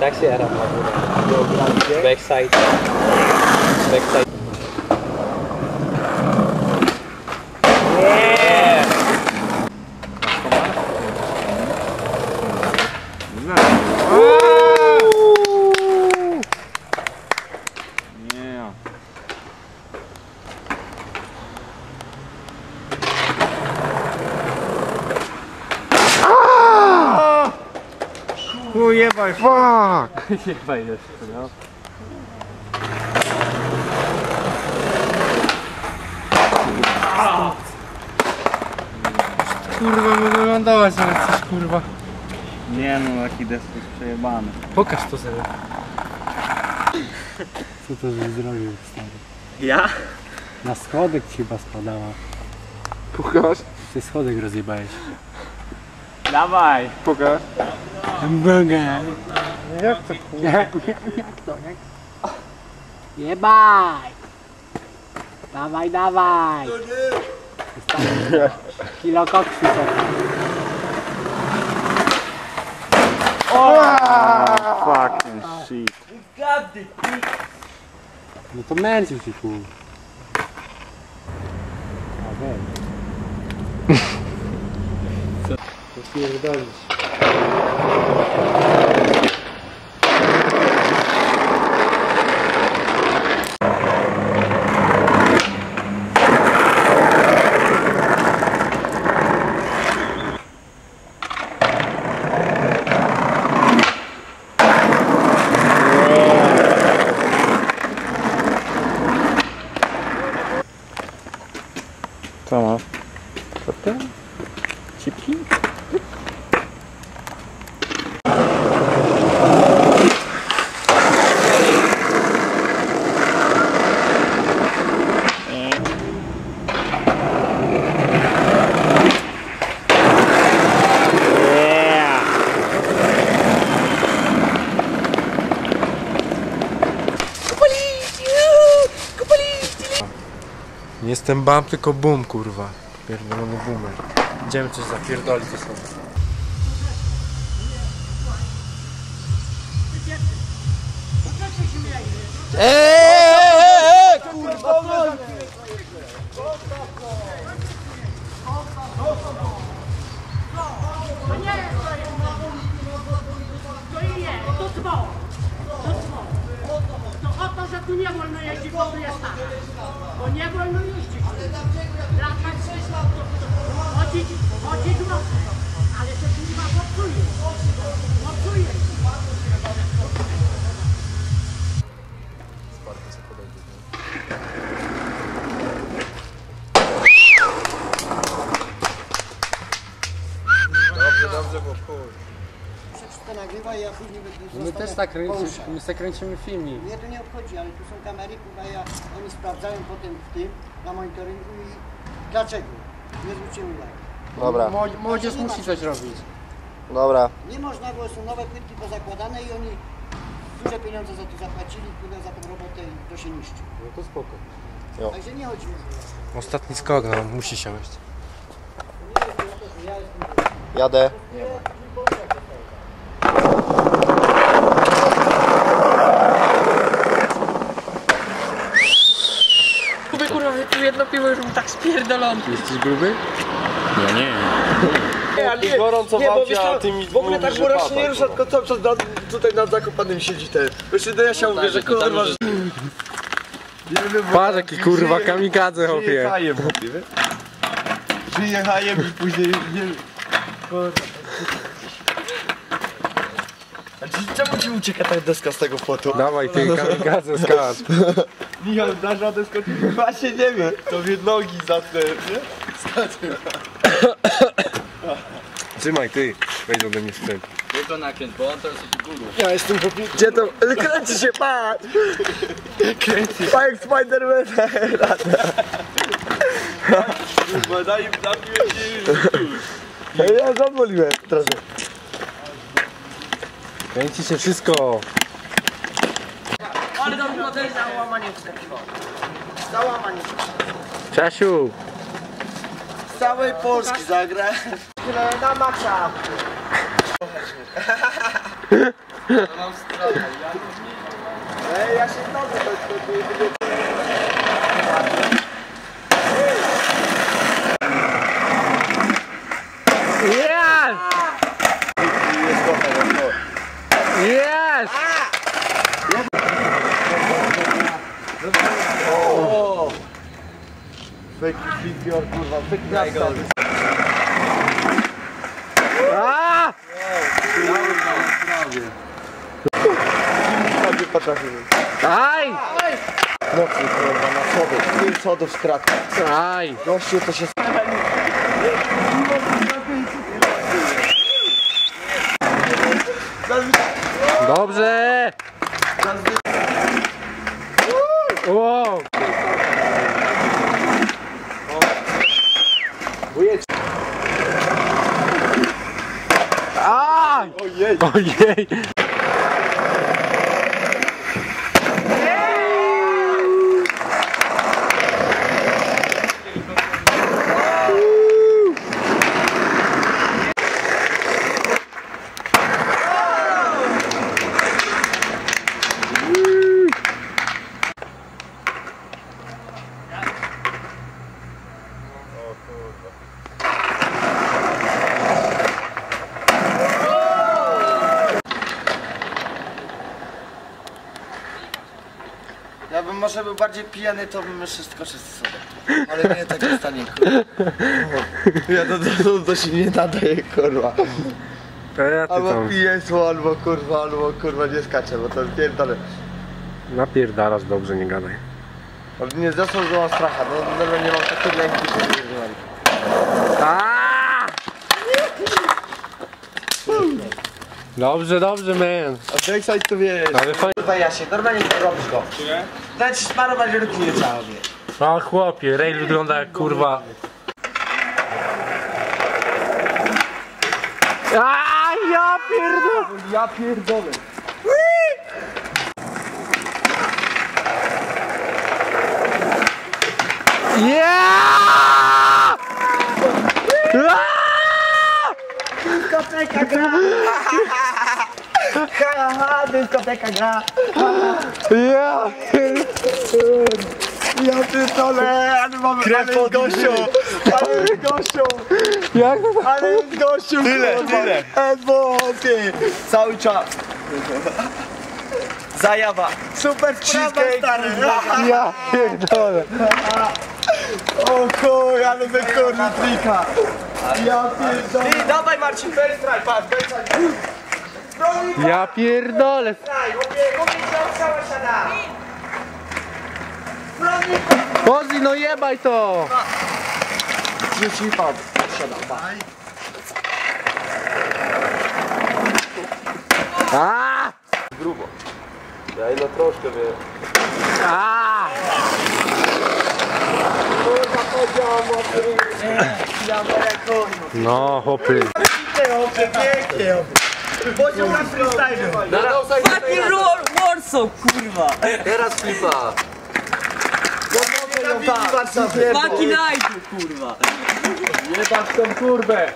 Tak się jaram na górę. Backside. Backside. Nie! Nie! Ujebaj, fuck! Jebaj jeszcze, no. Kurwa, bo wyglądałaś nawet coś, kurwa. Nie no, taki desk jest przejebany. Pokaż to sobie. Co to żeś zrobił, stary? Ja? Na schodek chyba spadała. Pokaż. Ty schodek rozjebałeś. Dawaj. Pokaż. Hamburger. Jak to, kurwa? Jak to? Jebaj. Dawaj, dawaj. Kilo koksu. Fucking shit. No to męczył się, kurwa. Co? To pierdolisz. Co masz? Co ty? Cipki? Nie jestem bam, tylko bum, kurwa. Pierdolony boomer. Idziemy coś zapierdolić ze sobą. Kurwa! To, że tu nie wolno jeździć, bo tu jest tak. Bo nie wolno jeździć. Latać 6 lat, chodzić mocno. Ale się kurwa popsuje. Dobrze, bo chuj. To nagrywa i ja później my też tak kręcimy filmik. Mnie to nie obchodzi, ale tu są kamery, kurwa, ja oni sprawdzają potem w tym, na monitoringu i dlaczego? Nie zwrócimy uwagi. Dobra. Młodzież musi coś robić. Dobra. Nie można, bo są nowe płytki pozakładane i oni duże pieniądze za to zapłacili, kurwa, za tą robotę i to się niszczy. No to spoko. Jo. Także nie chodzi o to. Ostatni skok, no musi się wejść. Jadę. Nie ma. Jedno piwo już był tak spierdolony. Jesteś gruby? Ja nie. Nie, gorąco babcia, a ty mi w ogóle tak góra się nie rusza, tylko cały czas tutaj nad Zakopanym siedzi ten. Jeszcze do Jasia mówię, że kurwa... Patrz jaki kurwa kamikadze, chłopie. Przyjechajem i później... A czemu ci ucieka ta deska z tego fotu? Dawaj ty kamikadze, skacz. Michał, dasz radę skoczyć? Właśnie nie wiem. Tobie nogi zatnę, nie? Zatem. Trzymaj ty, wejdź ode mnie skręt. Gdzie to nakręć, bo on teraz jest górą. Ja jestem po piłce. Gdzie to? Kręci się, patrz! Kręci. Pa jak Spider-Man. Daj im zapiłem się już. Ja zawoliłem trochę. Kręci się wszystko. Ale dobrze, no to jest załamanie wskakiwał. Załamanie wskakiwał. Jasiu! Z całej Polski zagrałem. Na maksa. Ej, ja się znowu Bior, kurwa, aaa! Aj! Mocno, kurwa, na sodów, tym sodów skradka. Aj! Gościu, to się... Dobrze! Wow! Ojej! Ojej! Ja bym może był bardziej pijany, to bym jeszcze skoczył z sobą. Ale nie tak jest stanie, kurwa. Ja to się nie nadaje, kurwa. Albo pijesło, albo kurwa nie skaczę, bo to pierdolę. Napierdalasz dobrze, nie gadaj. Ale nie, zresztą mam stracha, no normalnie nie mam takiej lęki, że nie używam. Dobrze, dobrze, man. A jak saj to wiesz? Kurwa Jasiu, normalnie to robisz go. Daj ci smarować ruki nie trzeba mieć. No chłopie, rail wygląda jak kurwa. Aaa, ja pierdolę! Ja pierdolę. Yeah! Dyskoteka gra! Haha, dyskoteka gra! Ja pierdolę! Krew pod gością! Ale z gością! Ale z gością! Tyle! Edwoty! Cały czas! Zajawa! Super cheesecake! Ja pierdolę! O chuj, ale wykorni trika! Ja pierdolę! Ty, dawaj Marcin, first try, patrz, first try! Ja pierdolę! Bozi, no jebaj to! Rzuć mi pan, siadam. Aaaa! Grubo. Ja ino troszkę wiem. Aaaa! No, hopy. Poziom na freestyle. Fucking roll, Warsaw, kurwa. Teraz flipa. Fucking night, kurwa. Nie patrz tą kurwę.